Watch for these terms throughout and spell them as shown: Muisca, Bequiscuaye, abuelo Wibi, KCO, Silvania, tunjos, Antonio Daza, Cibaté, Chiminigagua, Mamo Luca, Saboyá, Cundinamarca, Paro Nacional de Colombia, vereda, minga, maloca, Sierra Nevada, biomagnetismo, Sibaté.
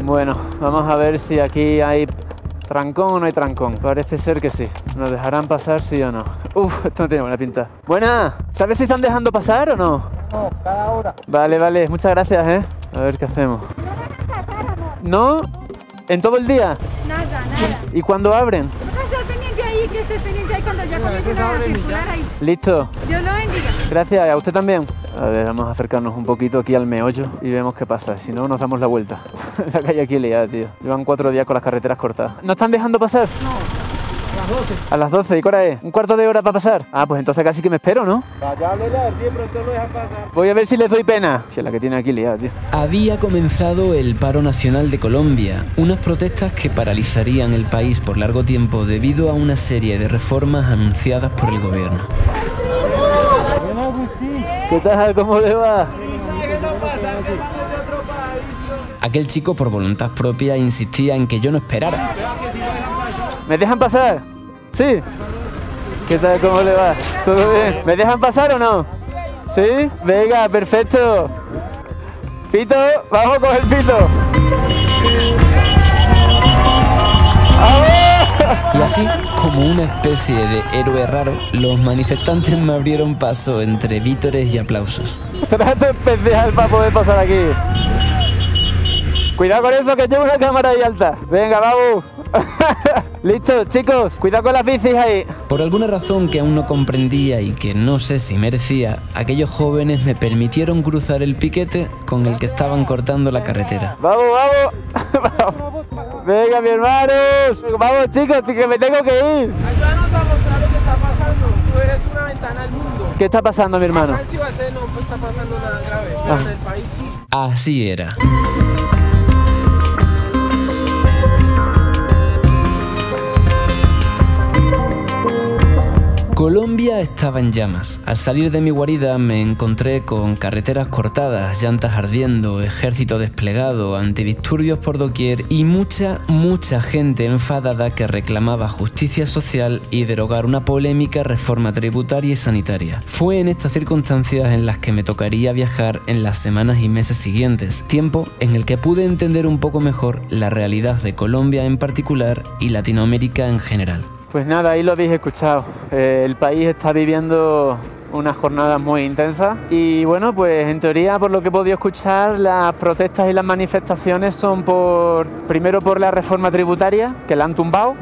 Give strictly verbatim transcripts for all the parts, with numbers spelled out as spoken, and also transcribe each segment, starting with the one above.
Bueno, vamos a ver si aquí hay trancón o no hay trancón. Parece ser que sí. ¿Nos dejarán pasar sí o no? Uf, esto no tiene buena pinta. Buena, ¿sabes si están dejando pasar o no? No, cada hora. Vale, vale, muchas gracias, ¿eh? A ver qué hacemos. ¿No van a pasar o no? ¿No? ¿En todo el día? Nada, nada. ¿Y cuándo abren? Estar pendiente ahí, que estés pendiente ahí cuando ya comiencen a circular ahí. Listo. Dios lo bendiga. Gracias, a usted también. A ver, vamos a acercarnos un poquito aquí al meollo y vemos qué pasa. Si no, nos damos la vuelta. La calle aquí liada, tío. Llevan cuatro días con las carreteras cortadas. ¿No están dejando pasar? No. A las doce. ¿A las doce? ¿Y qué hora es? ¿Un cuarto de hora para pasar? Ah, pues entonces casi que me espero, ¿no? Allá le da, siempre te lo dejan pasar. Voy a ver si les doy pena. Si es la que tiene aquí liada, tío. Había comenzado el Paro Nacional de Colombia, unas protestas que paralizarían el país por largo tiempo debido a una serie de reformas anunciadas por el gobierno. ¿Qué tal? ¿Cómo le va? Aquel chico, por voluntad propia, insistía en que yo no esperara. ¿Me dejan pasar? ¿Sí? ¿Qué tal? ¿Cómo le va? ¿Todo bien? ¿Me dejan pasar o no? ¿Sí? Venga, perfecto. Pito, vamos con el pito. ¡Vamos! Y así, como una especie de héroe raro, los manifestantes me abrieron paso entre vítores y aplausos. Trato especial para poder pasar aquí. Cuidado con eso, que llevo una cámara ahí alta. Venga, vamos. Listo, chicos, cuidado con las bicis ahí. Por alguna razón que aún no comprendía y que no sé si merecía, aquellos jóvenes me permitieron cruzar el piquete con el que estaban cortando la carretera. ¡Vamos, vamos! Vamos. Venga, mis hermanos. Vamos, chicos, que me tengo que ir. Ayúdanos a mostrar lo que está pasando. Tú eres una ventana al mundo. ¿Qué está pasando, mi hermano? Acá en Cibaté no está pasando nada grave, pero en el país sí. Así era. Colombia estaba en llamas. Al salir de mi guarida me encontré con carreteras cortadas, llantas ardiendo, ejército desplegado, antidisturbios por doquier y mucha, mucha gente enfadada que reclamaba justicia social y derogar una polémica reforma tributaria y sanitaria. Fue en estas circunstancias en las que me tocaría viajar en las semanas y meses siguientes, tiempo en el que pude entender un poco mejor la realidad de Colombia en particular y Latinoamérica en general. Pues nada, ahí lo habéis escuchado. Eh, el país está viviendo unas jornadas muy intensas y bueno, pues en teoría, por lo que he podido escuchar, las protestas y las manifestaciones son por, primero por la reforma tributaria, que la han tumbado,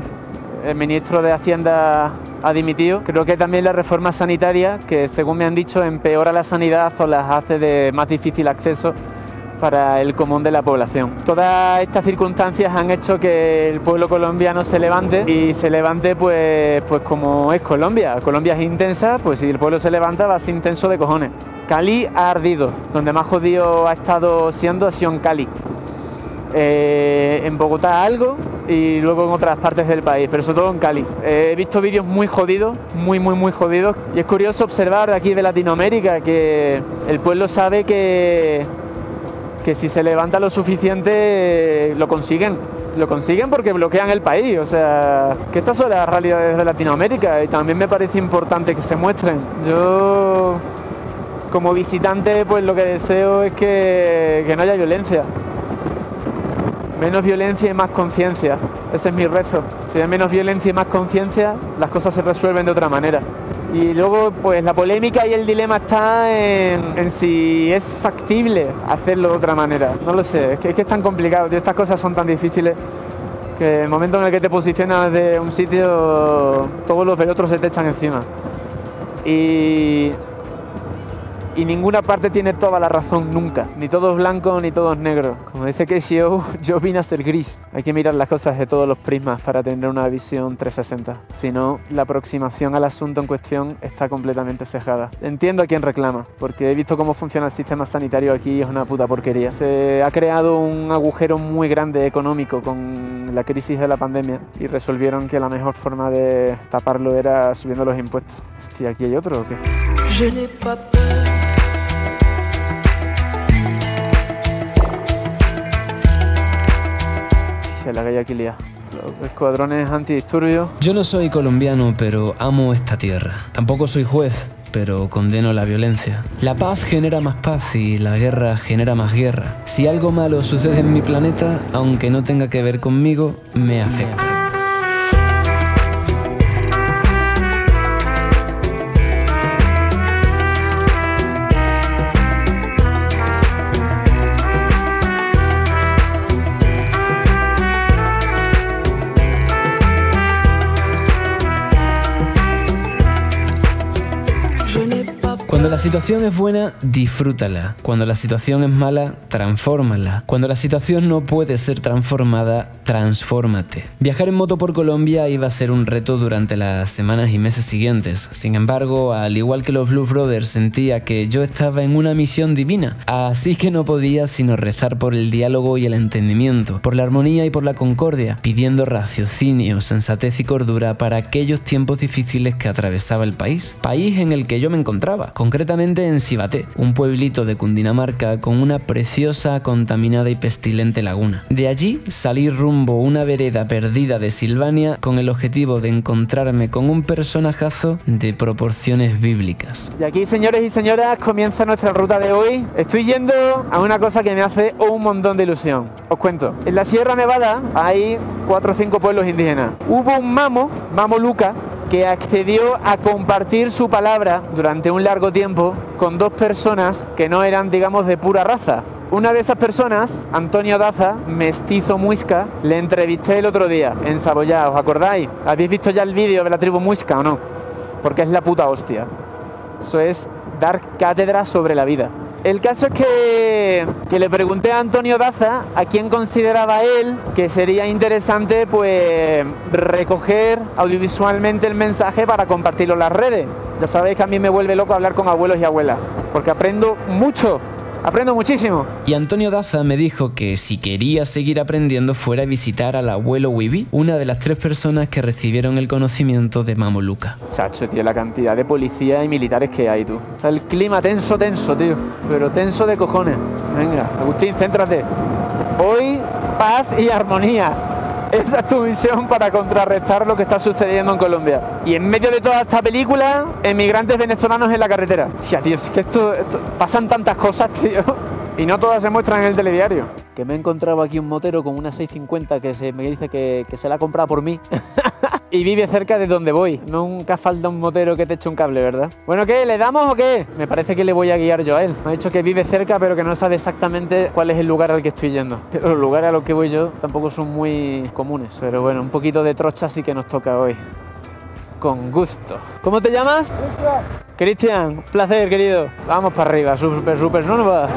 el ministro de Hacienda ha dimitido. Creo que también la reforma sanitaria, que según me han dicho empeora la sanidad o las hace de más difícil acceso para el común de la población. Todas estas circunstancias han hecho que el pueblo colombiano se levante y se levante pues, pues como es Colombia. Colombia es intensa, pues si el pueblo se levanta va a ser intenso de cojones. Cali ha ardido, donde más jodido ha estado siendo ha sido en Cali. Eh, en Bogotá algo y luego en otras partes del país, pero sobre todo en Cali. Eh, he visto vídeos muy jodidos, muy, muy, muy jodidos. Y es curioso observar aquí de Latinoamérica que el pueblo sabe que que si se levanta lo suficiente lo consiguen, lo consiguen porque bloquean el país, o sea, que estas son las realidades de Latinoamérica y también me parece importante que se muestren. Yo, como visitante, pues lo que deseo es que, que no haya violencia, menos violencia y más conciencia, ese es mi rezo. Si hay menos violencia y más conciencia, las cosas se resuelven de otra manera. Y luego, pues la polémica y el dilema está en, en si es factible hacerlo de otra manera. No lo sé, es que es, que es tan complicado, tío. Estas cosas son tan difíciles que el momento en el que te posicionas de un sitio, todos los del otro se te echan encima. Y, y ninguna parte tiene toda la razón nunca, ni todos blancos ni todos negros. Como dice K C O, yo vine a ser gris. Hay que mirar las cosas de todos los prismas para tener una visión trescientos sesenta, si no, la aproximación al asunto en cuestión está completamente cejada. Entiendo a quién reclama, porque he visto cómo funciona el sistema sanitario aquí y es una puta porquería. Se ha creado un agujero muy grande económico con la crisis de la pandemia y resolvieron que la mejor forma de taparlo era subiendo los impuestos. Hostia, ¿aquí hay otro o qué? Je n'ai pas peur. La calle aquí lía. Los escuadrones antidisturbios. Yo no soy colombiano, pero amo esta tierra. Tampoco soy juez, pero condeno la violencia. La paz genera más paz y la guerra genera más guerra. Si algo malo sucede en mi planeta, aunque no tenga que ver conmigo, me afecta. Cuando la situación es buena, disfrútala. Cuando la situación es mala, transfórmala. Cuando la situación no puede ser transformada, transfórmate. Viajar en moto por Colombia iba a ser un reto durante las semanas y meses siguientes. Sin embargo, al igual que los Blues Brothers, sentía que yo estaba en una misión divina. Así que no podía sino rezar por el diálogo y el entendimiento, por la armonía y por la concordia, pidiendo raciocinio, sensatez y cordura para aquellos tiempos difíciles que atravesaba el país. País en el que yo me encontraba. Concretamente en Sibaté, un pueblito de Cundinamarca con una preciosa, contaminada y pestilente laguna. De allí salí rumbo a una vereda perdida de Silvania con el objetivo de encontrarme con un personajazo de proporciones bíblicas. Y aquí, señores y señoras, comienza nuestra ruta de hoy. Estoy yendo a una cosa que me hace un montón de ilusión. Os cuento. En la Sierra Nevada hay cuatro o cinco pueblos indígenas. Hubo un mamo, Mamo Luca, que accedió a compartir su palabra durante un largo tiempo con dos personas que no eran, digamos, de pura raza. Una de esas personas, Antonio Daza, mestizo Muisca, le entrevisté el otro día en Saboyá, ¿os acordáis? ¿Habéis visto ya el vídeo de la tribu Muisca o no? Porque es la puta hostia. Eso es dar cátedra sobre la vida. El caso es que, que le pregunté a Antonio Daza a quién consideraba él que sería interesante pues recoger audiovisualmente el mensaje para compartirlo en las redes. Ya sabéis que a mí me vuelve loco hablar con abuelos y abuelas, porque aprendo mucho. Aprendo muchísimo. Y Antonio Daza me dijo que si quería seguir aprendiendo fuera a visitar al abuelo Wibi, una de las tres personas que recibieron el conocimiento de Mamo Luca. Chacho, tío, la cantidad de policías y militares que hay, tú. Está el clima tenso, tenso, tío. Pero tenso de cojones. Venga, Agustín, céntrate. Hoy, paz y armonía. Esa es tu misión para contrarrestar lo que está sucediendo en Colombia. Y en medio de toda esta película, emigrantes venezolanos en la carretera. Tía, tío, es que esto, esto... pasan tantas cosas, tío. Y no todas se muestran en el telediario. Que me he encontrado aquí un motero con una seiscientos cincuenta que se me dice que, que se la ha comprado por mí. Y vive cerca de donde voy. Nunca falta un motero que te eche un cable, ¿verdad? Bueno, ¿qué? ¿Le damos o qué? Me parece que le voy a guiar yo a él. Me ha dicho que vive cerca, pero que no sabe exactamente cuál es el lugar al que estoy yendo. Pero los lugares a los que voy yo tampoco son muy comunes. Pero bueno, un poquito de trocha sí que nos toca hoy. Con gusto. ¿Cómo te llamas? Cristian. Cristian, un placer, querido. Vamos para arriba, súper, súper, no nos va.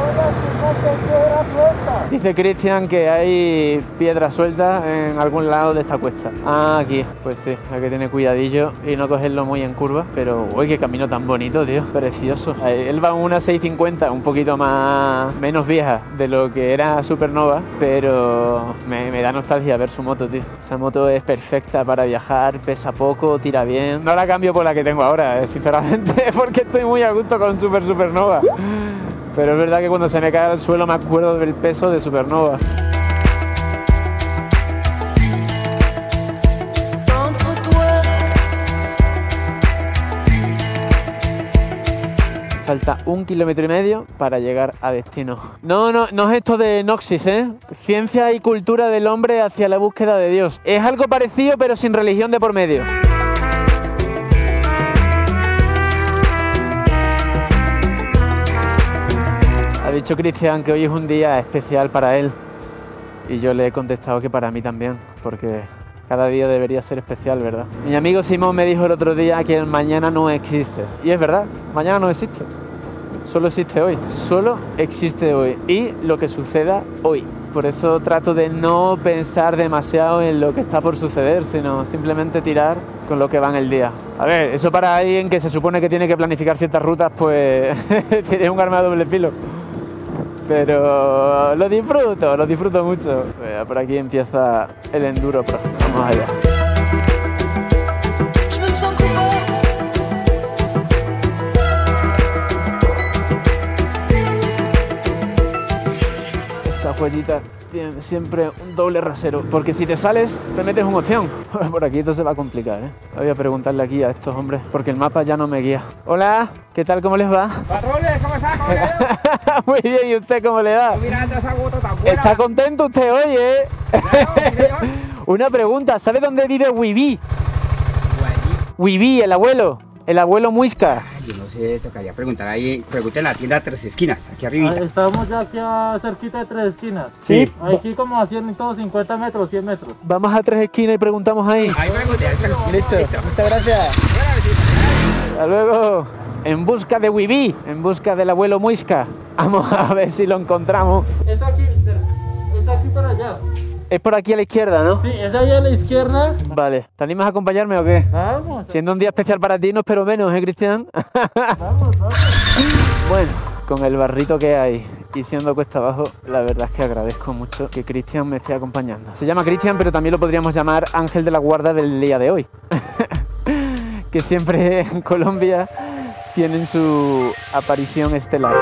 Dice Cristian que hay piedras sueltas en algún lado de esta cuesta. Ah, aquí. Pues sí, hay que tener cuidadillo y no cogerlo muy en curva. Pero, uy, qué camino tan bonito, tío. Precioso. Él va a una seiscientos cincuenta, un poquito más menos vieja de lo que era Supernova. Pero me, me da nostalgia ver su moto, tío. Esa moto es perfecta para viajar, pesa poco, tira bien. No la cambio por la que tengo ahora, eh, sinceramente, porque estoy muy a gusto con Super Supernova. Pero es verdad que cuando se me cae al suelo me acuerdo del peso de Supernova. Falta un kilómetro y medio para llegar a destino. No, no, no es esto de Noxis, ¿eh? Ciencia y cultura del hombre hacia la búsqueda de Dios. Es algo parecido pero sin religión de por medio. Ha dicho Cristian que hoy es un día especial para él y yo le he contestado que para mí también, porque cada día debería ser especial, ¿verdad? Mi amigo Simón me dijo el otro día que el mañana no existe, y es verdad, mañana no existe, solo existe hoy, solo existe hoy y lo que suceda hoy. Por eso trato de no pensar demasiado en lo que está por suceder, sino simplemente tirar con lo que va en el día. A ver, eso para alguien que se supone que tiene que planificar ciertas rutas, pues tiene un arma de doble filo. Pero lo disfruto, lo disfruto mucho. Mira, por aquí empieza el enduro, pero vamos allá. Esa Bequiscuayita tiene siempre un doble rasero, porque si te sales te metes un ostión. Por aquí esto se va a complicar, ¿eh? Voy a preguntarle aquí a estos hombres, porque el mapa ya no me guía. Hola, ¿qué tal? ¿Cómo les va? Patrones, ¿cómo está? ¿Cómo le va? Muy bien, ¿y usted cómo le da? Mirando esa moto tan buena. ¿Está contento usted hoy, eh? Claro. Una pregunta, ¿sabe dónde vive Wibi? Wibi, el abuelo, el abuelo Muisca. Yo no sé, tocaría preguntar ahí, pregunté en la tienda Tres Esquinas, aquí arriba. Estamos ya aquí a cerquita de Tres Esquinas. Sí. Aquí como a ciento cincuenta metros, cien metros. Vamos a Tres Esquinas y preguntamos ahí. Ahí pregunté, ahí pregunté. Listo. Listo, muchas gracias. Hasta luego. En busca de Wibi, en busca del abuelo Muisca. Vamos a ver si lo encontramos. Es aquí, es aquí para allá. Es por aquí a la izquierda, ¿no? Sí, es allá a la izquierda. Vale, ¿te animas a acompañarme o qué? Vamos. Siendo un día especial para ti, no espero menos, ¿eh, Cristian? Vamos, vamos. Bueno, con el barrito que hay y siendo cuesta abajo, la verdad es que agradezco mucho que Cristian me esté acompañando. Se llama Cristian, pero también lo podríamos llamar Ángel de la Guarda del día de hoy. Que siempre en Colombia tienen su aparición estelar.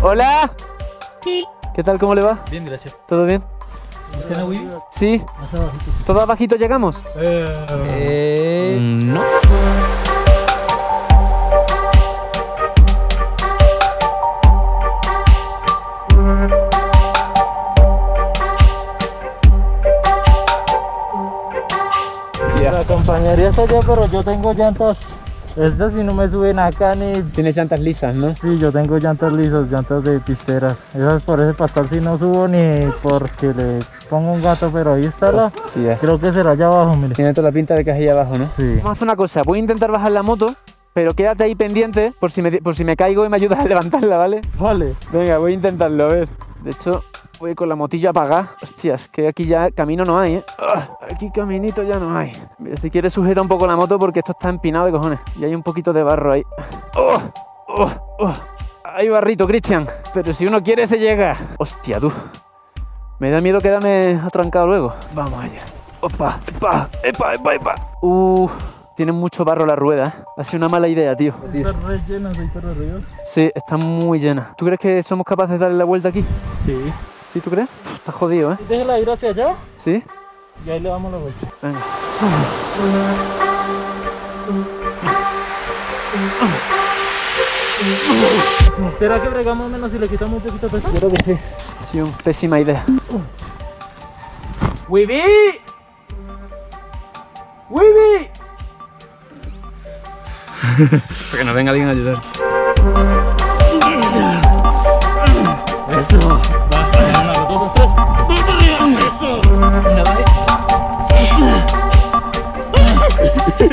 Hola. Sí. ¿Qué tal? ¿Cómo le va? Bien, gracias. ¿Todo bien? ¿Están a Wibi? Sí. Más abajito, sí. ¿Todo abajito llegamos? Eh... eh... No. Yeah. La compañería está allá, pero yo tengo llantas. Estas si no me suben acá ni... Tienes llantas lisas, ¿no? Sí, yo tengo llantas lisas, llantas de pisteras. Esas por ese pastor si no subo ni porque le pongo un gato, pero ahí está la... Creo que será allá abajo, mire. Tiene toda la pinta de que es allá abajo, ¿no? Sí. Vamos a hacer una cosa, voy a intentar bajar la moto, pero quédate ahí pendiente por si me, por si me caigo y me ayudas a levantarla, ¿vale? Vale. Venga, voy a intentarlo, a ver. De hecho, voy con la motilla apagada. Hostias, que aquí ya camino no hay, ¿eh? Aquí caminito ya no hay. Mira, si quieres sujeta un poco la moto porque esto está empinado de cojones. Y hay un poquito de barro ahí. ¡Oh! ¡Oh! ¡Oh! Hay barrito, Cristian. Pero si uno quiere se llega. Hostia, tú. Me da miedo quedarme atrancado luego. Vamos allá. ¡Opa! ¡Epa! ¡Epa! ¡Epa! ¡Epa! Uh, tiene mucho barro la rueda, ¿eh? Ha sido una mala idea, tío. Está re llena de ahí para arriba. Sí, está muy llena. ¿Tú crees que somos capaces de darle la vuelta aquí? Sí. ¿Sí, tú crees? Uf, está jodido, ¿eh? Déjala ir hacia allá. Sí. Y ahí le damos la vuelta. Venga. ¿Será que bregamos menos si le quitamos un poquito de peso? Creo que sí. Ha sido una pésima idea. ¡Wibi! ¡Wibi! Para que nos venga alguien a ayudar. ¡Eso!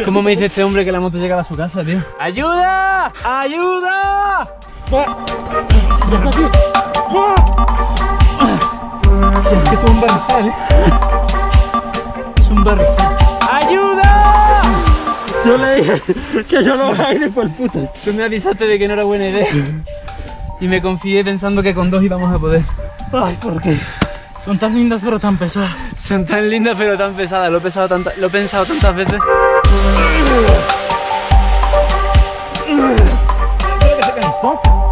¿Cómo me dice este hombre que la moto llegaba a su casa, tío? ¡Ayuda! ¡Ayuda! Si es que esto es un barrizal, ¿eh? Es un barrizal. ¡Ayuda! Yo le dije que yo no baile por putas. Tú me avisaste de que no era buena idea. Y me confié pensando que con dos íbamos a poder. Ay, ¿por qué? Son tan lindas pero tan pesadas. Son tan lindas pero tan pesadas. Lo he pensado, tanta, lo he pensado tantas veces.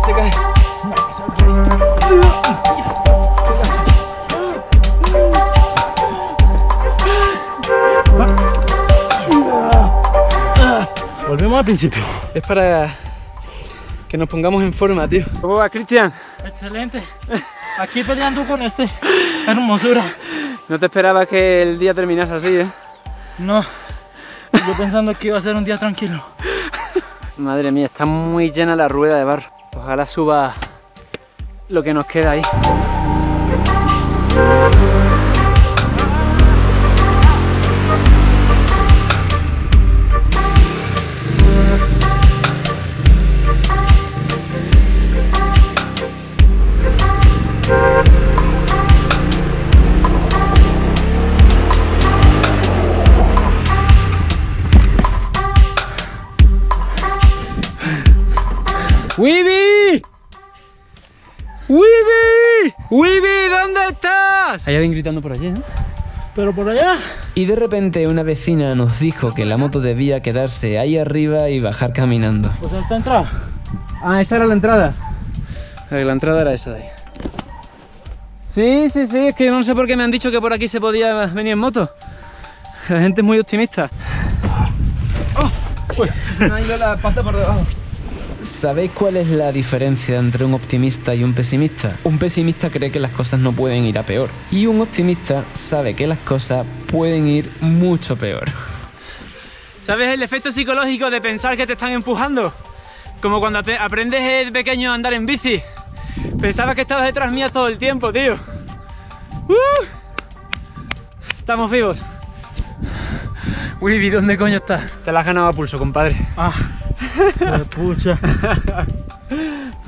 Se cae. Volvemos al principio. Es para que nos pongamos en forma, tío. ¿Cómo va, Cristian? Excelente. Aquí peleando con este, hermosura. No te esperaba que el día terminase así, ¿eh? No, yo pensando que iba a ser un día tranquilo. Madre mía, está muy llena la rueda de barro. Ojalá suba lo que nos queda ahí. ¡Wibi! ¡Wibi! ¡Wibi! ¿Dónde estás? Hay alguien gritando por allí, ¿no? pero por allá. Y de repente una vecina nos dijo que la moto debía quedarse ahí arriba y bajar caminando. Pues a esta entrada. Ah, esta era la entrada. La entrada era esa de ahí. Sí, sí, sí, es que no sé por qué me han dicho que por aquí se podía venir en moto. La gente es muy optimista. ¡Oh! Uy, se me ha ido la pata por debajo. ¿Sabéis cuál es la diferencia entre un optimista y un pesimista? Un pesimista cree que las cosas no pueden ir a peor. Y un optimista sabe que las cosas pueden ir mucho peor. ¿Sabes el efecto psicológico de pensar que te están empujando? Como cuando aprendes de pequeño a andar en bici. Pensaba que estabas detrás mías todo el tiempo, tío. ¡Uh! Estamos vivos. Wibi, ¿dónde coño estás? Te la has ganado a pulso, compadre. Ah, pucha.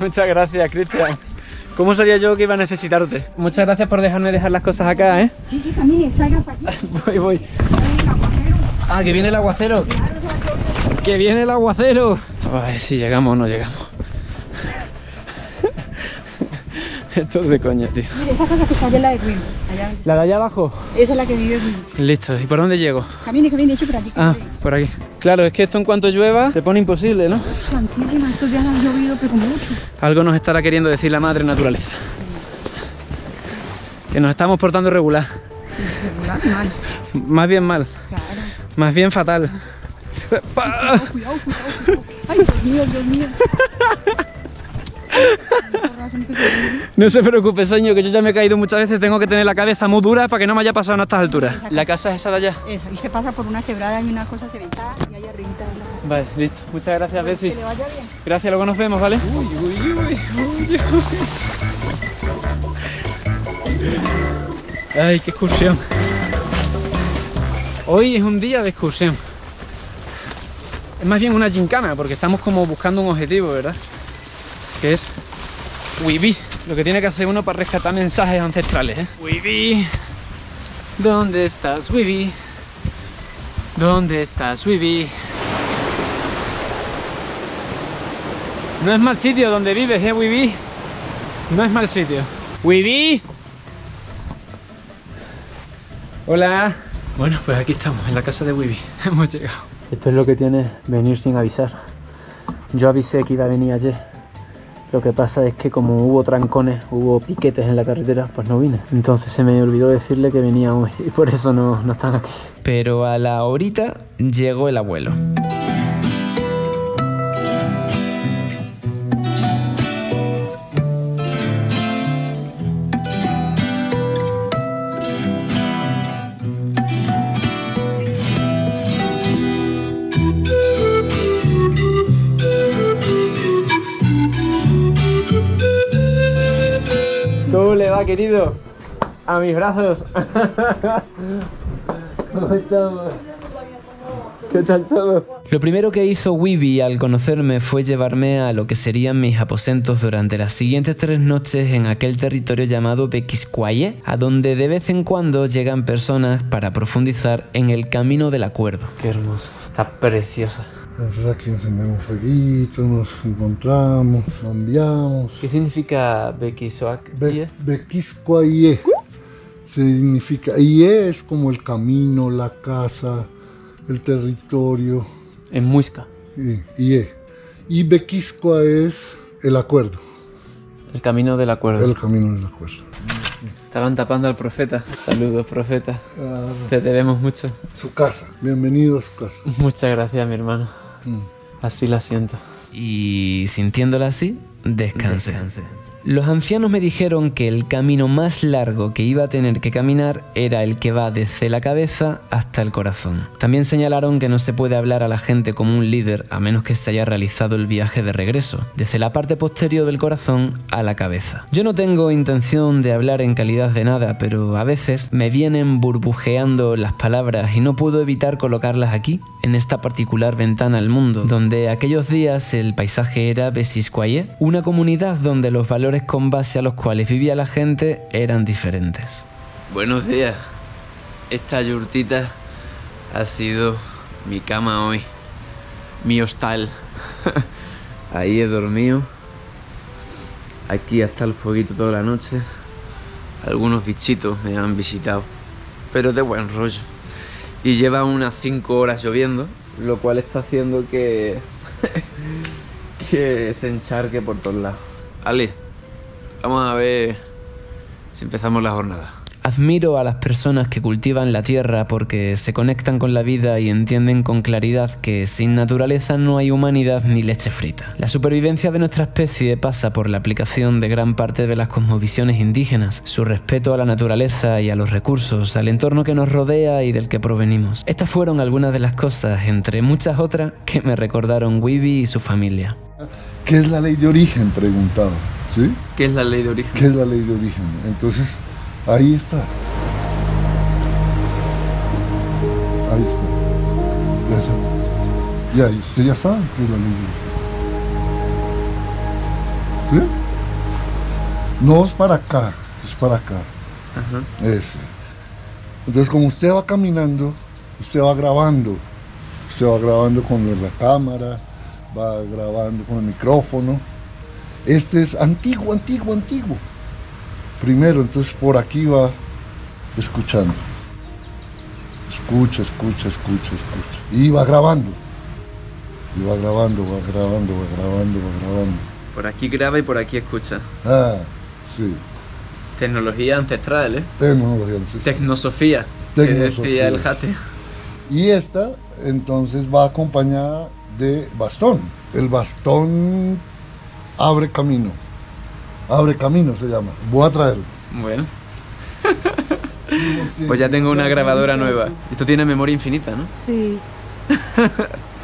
Muchas gracias, Cristian. ¿Cómo sabía yo que iba a necesitarte? Muchas gracias por dejarme dejar las cosas acá, ¿eh? Sí, sí, camine, salga para aquí. Voy, voy. Ah, que viene el aguacero. Que viene el aguacero. A ver si llegamos o no llegamos. Esto es de coña, tío. Mire, esa casa que está allá, la de Wibi. ¿La de allá abajo? Esa es la que vive Wibi. Listo, ¿y por dónde llego? Camine, camine, eche por aquí. Ah, por aquí. Claro, es que esto en cuanto llueva se pone imposible, ¿no? Oh, santísima, estos días han llovido, pero mucho. Algo nos estará queriendo decir la madre naturaleza. Que nos estamos portando regular. Regular, mal. Más bien mal. Claro. Más bien fatal. Cuidado, cuidado, cuidado, cuidado. Ay, Dios mío, Dios mío. No se preocupe, señor, que yo ya me he caído muchas veces. Tengo que tener la cabeza muy dura para que no me haya pasado a estas alturas. ¿La casa es esa de allá? Esa, y se pasa por una quebrada y una cosa cementada y hay arriba en la casa. Vale, listo. Muchas gracias, Bessie. Que le vaya bien. Gracias, luego nos vemos, ¿vale? Uy, uy, uy, uy, uy. Ay, qué excursión. Hoy es un día de excursión. Es más bien una gincana, porque estamos como buscando un objetivo, ¿verdad? Que es Wibi, lo que tiene que hacer uno para rescatar mensajes ancestrales, ¿eh? Wibi, ¿dónde estás, Wibi? ¿Dónde estás, Wibi? No es mal sitio donde vives, ¿eh, Wibi? No es mal sitio. ¡Wibi! Hola. Bueno, pues aquí estamos, en la casa de Wibi. Hemos llegado. Esto es lo que tiene venir sin avisar. Yo avisé que iba a venir ayer. Lo que pasa es que como hubo trancones, hubo piquetes en la carretera, pues no vine. Entonces se me olvidó decirle que venía hoy y por eso no, no están aquí. Pero a la horita llegó el abuelo. Querido, a mis brazos. ¿Cómo estamos? ¿Qué tal todo? Lo primero que hizo Wibi al conocerme fue llevarme a lo que serían mis aposentos durante las siguientes tres noches en aquel territorio llamado Bequiscuaye, a donde de vez en cuando llegan personas para profundizar en el camino del acuerdo. Qué hermoso, está preciosa. La verdad que encendemos fueguito, nos encontramos, cambiamos. ¿Qué significa Bequiscuaye? Bequiscuaye significa, y es como el camino, la casa, el territorio. En Muisca. Sí, y, y Bequiscuaye es el acuerdo. El camino del acuerdo. El camino del acuerdo. Estaban tapando al profeta. Saludos, profeta. Ah, te debemos mucho. Su casa. Bienvenido a su casa. Muchas gracias, mi hermano. Así la siento. Y sintiéndola así, descansé. descansé. Los ancianos me dijeron que el camino más largo que iba a tener que caminar era el que va desde la cabeza hasta el corazón. También señalaron que no se puede hablar a la gente como un líder a menos que se haya realizado el viaje de regreso, desde la parte posterior del corazón a la cabeza. Yo no tengo intención de hablar en calidad de nada, pero a veces me vienen burbujeando las palabras y no puedo evitar colocarlas aquí, en esta particular ventana al mundo, donde aquellos días el paisaje era Bequiscuaye, una comunidad donde los valores con base a los cuales vivía la gente eran diferentes. Buenos días. Esta yurtita ha sido mi cama hoy, mi hostal. Ahí he dormido. Aquí hasta el fueguito toda la noche. Algunos bichitos me han visitado, pero de buen rollo. Y lleva unas cinco horas lloviendo, lo cual está haciendo que que se encharque por todos lados. Ale, vamos a ver si empezamos la jornada. Admiro a las personas que cultivan la tierra porque se conectan con la vida y entienden con claridad que sin naturaleza no hay humanidad ni leche frita. La supervivencia de nuestra especie pasa por la aplicación de gran parte de las cosmovisiones indígenas, su respeto a la naturaleza y a los recursos, al entorno que nos rodea y del que provenimos. Estas fueron algunas de las cosas, entre muchas otras, que me recordaron Wibi y su familia. ¿Qué es la ley de origen? Preguntaba, ¿sí? ¿Qué es la ley de origen? ¿Qué es la ley de origen? Entonces... ahí está. Ahí está. Ya sabe. Ya, usted ya sabe que es la ley de origen. ¿Sí? No es para acá, es para acá. Ajá. Ese. Entonces, como usted va caminando, usted va grabando. Usted va grabando con la cámara, va grabando con el micrófono. Este es antiguo, antiguo, antiguo. Primero, entonces por aquí va escuchando. Escucha, escucha, escucha, escucha. Y va grabando. Y va grabando, va grabando, va grabando, va grabando. Por aquí graba y por aquí escucha. Ah, sí. Tecnología ancestral, ¿eh? Tecnología ancestral. Tecnosofía, Tecnosofía. Que decía el Jate. Y esta, entonces, va acompañada de bastón. El bastón abre camino. Abre camino se llama. Voy a traerlo. Bueno. Pues ya tengo una grabadora nueva. Esto tiene memoria infinita, ¿no? Sí.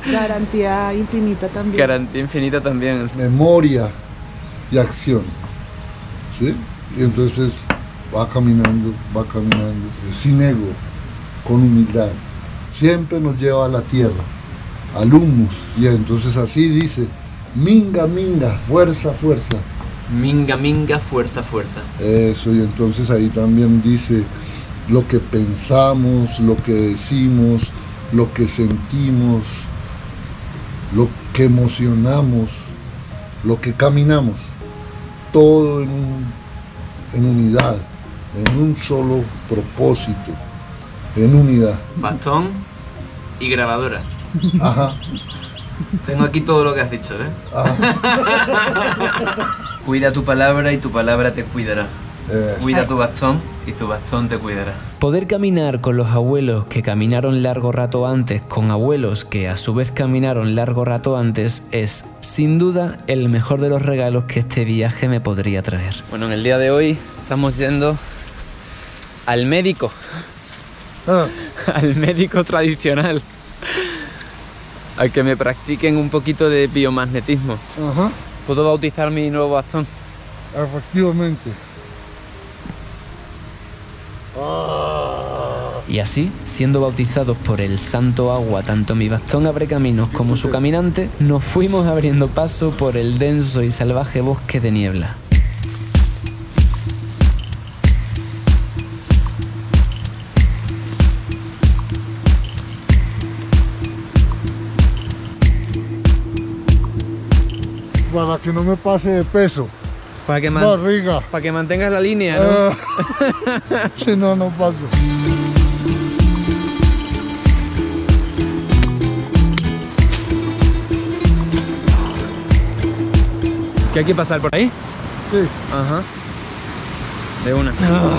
Garantía infinita también. Garantía infinita también. Memoria y acción. ¿Sí? Y entonces va caminando, va caminando, sin ego, con humildad. Siempre nos lleva a la tierra, al humus. Y entonces así dice, minga, minga, fuerza, fuerza. Minga, minga, fuerza, fuerza. Eso, y entonces ahí también dice lo que pensamos, lo que decimos, lo que sentimos, lo que emocionamos, lo que caminamos. Todo en, un, en unidad, en un solo propósito, en unidad. Bastón y grabadora. Ajá. Tengo aquí todo lo que has dicho, ¿eh? Ajá. Cuida tu palabra y tu palabra te cuidará. Eh. Cuida tu bastón y tu bastón te cuidará. Poder caminar con los abuelos que caminaron largo rato antes, con abuelos que a su vez caminaron largo rato antes, es sin duda el mejor de los regalos que este viaje me podría traer. Bueno, en el día de hoy estamos yendo al médico. Ah. Al médico tradicional. Al que me practiquen un poquito de biomagnetismo. Ajá. ¿Puedo bautizar mi nuevo bastón? Efectivamente. Y así, siendo bautizados por el santo agua, tanto mi bastón abre caminos como su caminante, nos fuimos abriendo paso por el denso y salvaje bosque de niebla. Para que no me pase de peso. Para que, man para que mantengas la línea, ¿no? Uh, si no, no paso. ¿Que hay que pasar por ahí? Sí. Ajá. De una. Ah.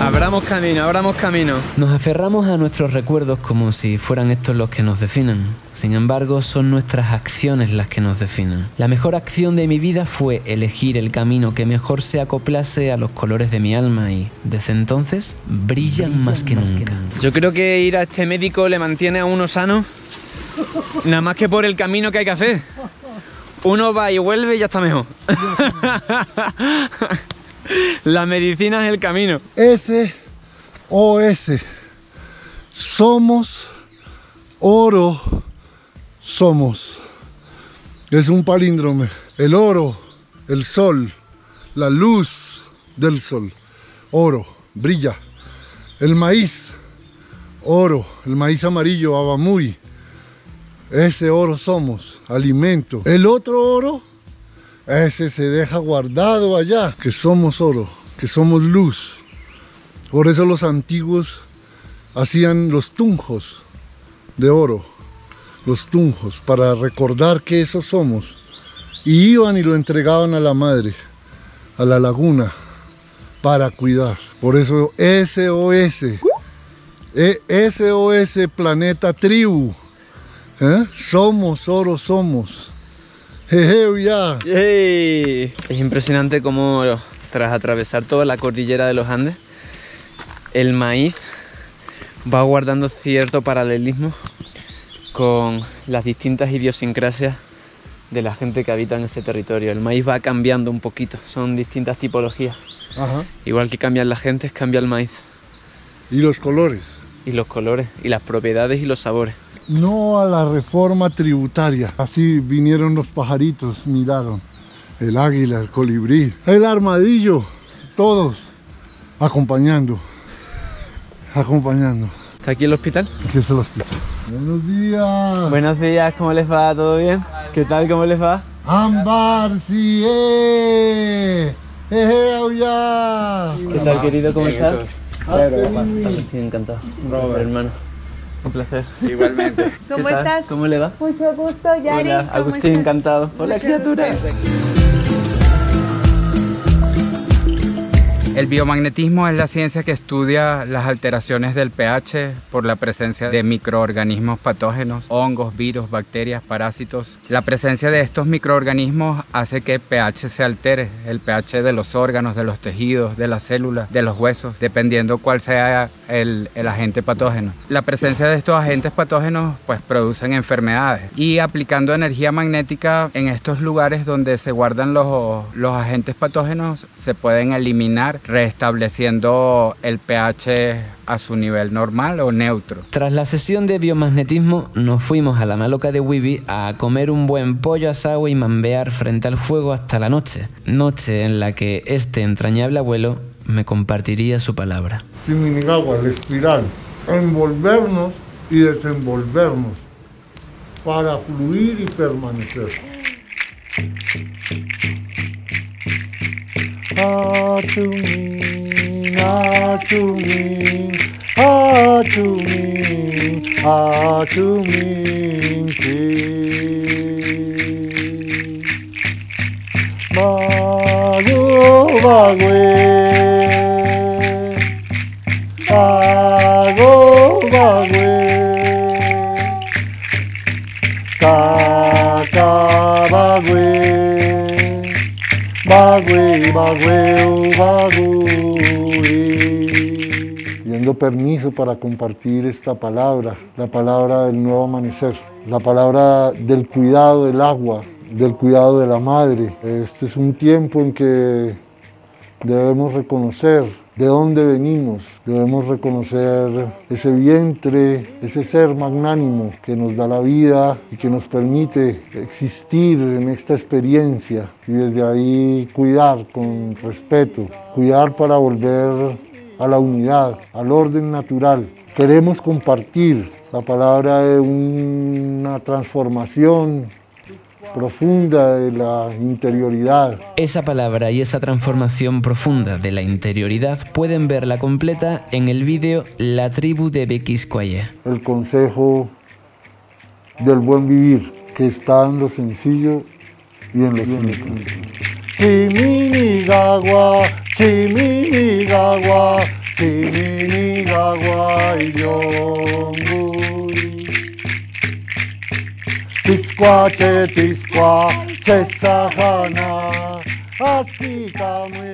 Abramos camino, abramos camino. Nos aferramos a nuestros recuerdos como si fueran estos los que nos definen. Sin embargo, son nuestras acciones las que nos definen. La mejor acción de mi vida fue elegir el camino que mejor se acoplase a los colores de mi alma y, desde entonces, brillan, brillan más, que, más nunca. que nunca. Yo creo que ir a este médico le mantiene a uno sano, nada más que por el camino que hay que hacer. Uno va y vuelve y ya está mejor. La medicina es el camino. S O S. Somos oro, somos. Es un palíndrome. El oro, el sol, la luz del sol. Oro, brilla. El maíz, oro, el maíz amarillo, abamuy. Ese oro somos, alimento. El otro oro Ese se deja guardado allá, que somos oro, que somos luz. Por eso los antiguos hacían los tunjos de oro, los tunjos, para recordar que eso somos. Y iban y lo entregaban a la madre, a la laguna, para cuidar. Por eso S O S, e S O S Planeta Tribu, ¿eh? Somos oro, somos. Jeje, ya. Yay. Es impresionante cómo tras atravesar toda la cordillera de los Andes, el maíz va guardando cierto paralelismo con las distintas idiosincrasias de la gente que habita en ese territorio. El maíz va cambiando un poquito, son distintas tipologías. Ajá. Igual que cambian las gentes, cambia el maíz. Y los colores. Y los colores, y las propiedades y los sabores. No a la reforma tributaria. Así vinieron los pajaritos, miraron. El águila, el colibrí, el armadillo, todos acompañando, acompañando. ¿Está aquí el hospital? Aquí es el hospital. Buenos días. Buenos días, ¿cómo les va? ¿Todo bien? ¿Qué tal? ¿Cómo les va? Ámbar, sí, eh. ¿Qué tal, querido? ¿Cómo estás? Estoy encantado. Robert, hermano. Un placer. Igualmente. ¿Cómo estás? ¿Cómo le va? Mucho gusto, Yari. Hola, Agustín, encantado. Hola, criatura. El biomagnetismo es la ciencia que estudia las alteraciones del pH por la presencia de microorganismos patógenos, hongos, virus, bacterias, parásitos. La presencia de estos microorganismos hace que el pH se altere, el pH de los órganos, de los tejidos, de las células, de los huesos, dependiendo cuál sea el, el agente patógeno. La presencia de estos agentes patógenos pues producen enfermedades, y aplicando energía magnética en estos lugares donde se guardan los, los agentes patógenos se pueden eliminar, restableciendo el pH a su nivel normal o neutro. Tras la sesión de biomagnetismo nos fuimos a la maloca de Wibi a comer un buen pollo asado y mambear frente al fuego hasta la noche, noche en la que este entrañable abuelo me compartiría su palabra. Siminigagua, el espiral, envolvernos y desenvolvernos para fluir y permanecer. Ah, to me, ah, to me, ah, to me, ah, to me, sí. Vago, vague, vago, vague, caca, vague. Bagüe, bagüe, bagüe. Pidiendo permiso para compartir esta palabra, la palabra del nuevo amanecer, la palabra del cuidado del agua, del cuidado de la madre. Este es un tiempo en que debemos reconocer de dónde venimos, debemos reconocer ese vientre, ese ser magnánimo que nos da la vida y que nos permite existir en esta experiencia, y desde ahí cuidar con respeto, cuidar para volver a la unidad, al orden natural. Queremos compartir la palabra de una transformación profunda de la interioridad. Esa palabra y esa transformación profunda de la interioridad pueden verla completa en el vídeo La tribu de Bequiscuaye. El consejo del buen vivir, que está en lo sencillo y en lo simple. Chiminigagua, chiminigagua, chiminigagua y yonguri. Tisqua, che tisqua, che sahana, askikame.